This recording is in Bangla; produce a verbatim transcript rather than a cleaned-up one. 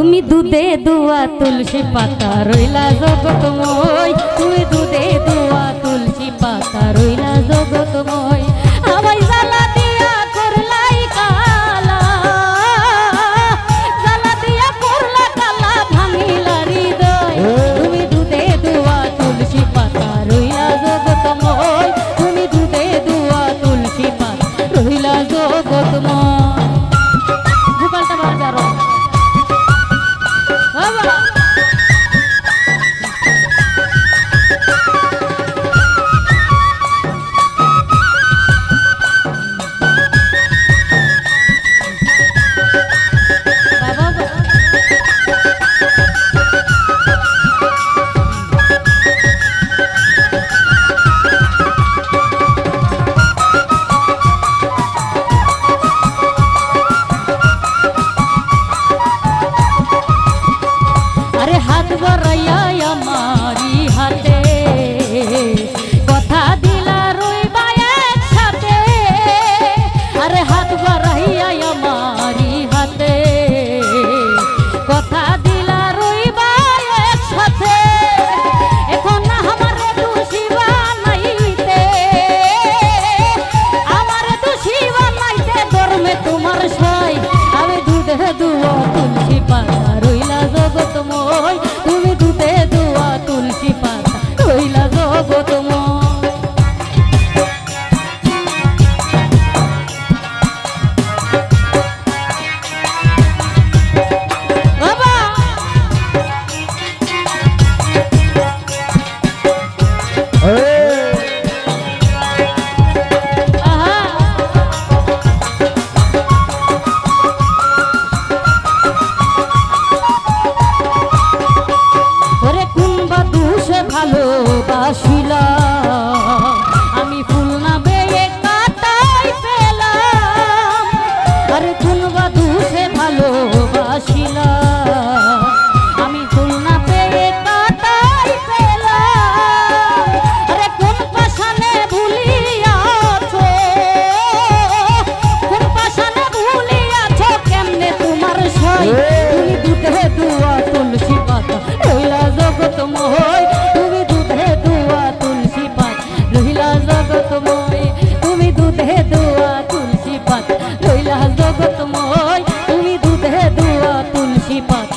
তুমি দুধে দোয়া তুলসী পাতা রইলা জগতময়, তুমি দুধে দোয়া তুলসী পাতা রইলা জগতময়। আমায় জ্বালা দিয়া করলাই কালা, জ্বালা দিয়া করলা কালা, ভাঙিলা হৃদয়। তুমি দুধে দোয়া তুলসী পাতা রইলা জগতময়, তুমি দুধে দোয়া তুলসী পাতা রইলা জগতময়। Keep on.